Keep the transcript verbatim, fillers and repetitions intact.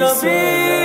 Nabi.